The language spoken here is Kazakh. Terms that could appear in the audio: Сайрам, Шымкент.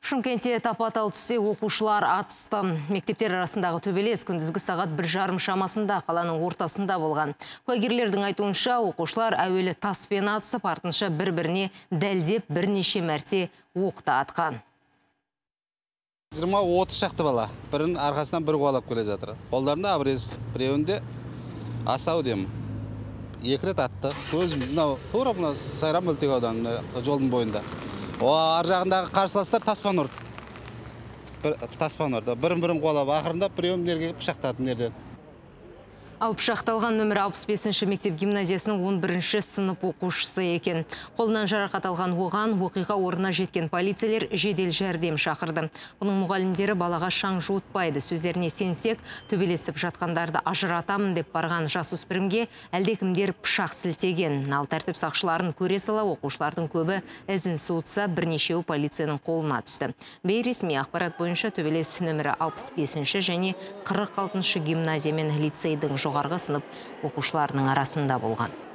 Шымкентте тапа-тал түсе оқушылар атысты. Мектептер арасындағы төбелес күндізгі сағат 1:30 шамасында қаланың ортасында болған. Куәгерлердің айтуынша, оқушылар әуелі таспен атысып, артынша бір-біріне дәлдеп бірнеше мәрте оқты атқан. 20-30 шақты бала. Бірін арқасынан бір қуалап келе жатыр. Қолдарында абрез, біреуінде асау дем. Екі рет атты. Көз тура мына Сайрам мөлтек ауданының жолдың бойында. Ар жағындағы қарсыластар таспан ұрды. Бірін-бірін қолап, ақырында біреуімдерге пышақтады нерден. Ал пышақталған нөмір 65-ші мектеп гимназиясының 11-ші сынып оқушысы екен. Қолынан жарақат алған оған оқиға орнына жеткен полицейлер жедел жәрдем шақырды. Оның мұғалімдері балаға шаң жуытпайды. Сөздеріне сенсек, төбелесіп жатқандарды ажыратамын деп барған жасөспірімге әлдекімдер пышақ сілтеген. Ал тәртіп сақшыларын көре сала оқушылардың көбі ізін суытса, бірнешеуі полицияның қолына түсті. Бейресми ақпарат бойынша төбелес нөмірі 65-ші және 46-ші гимназия мен лицейдің жоғарғы сынып оқушыларының арасында болған.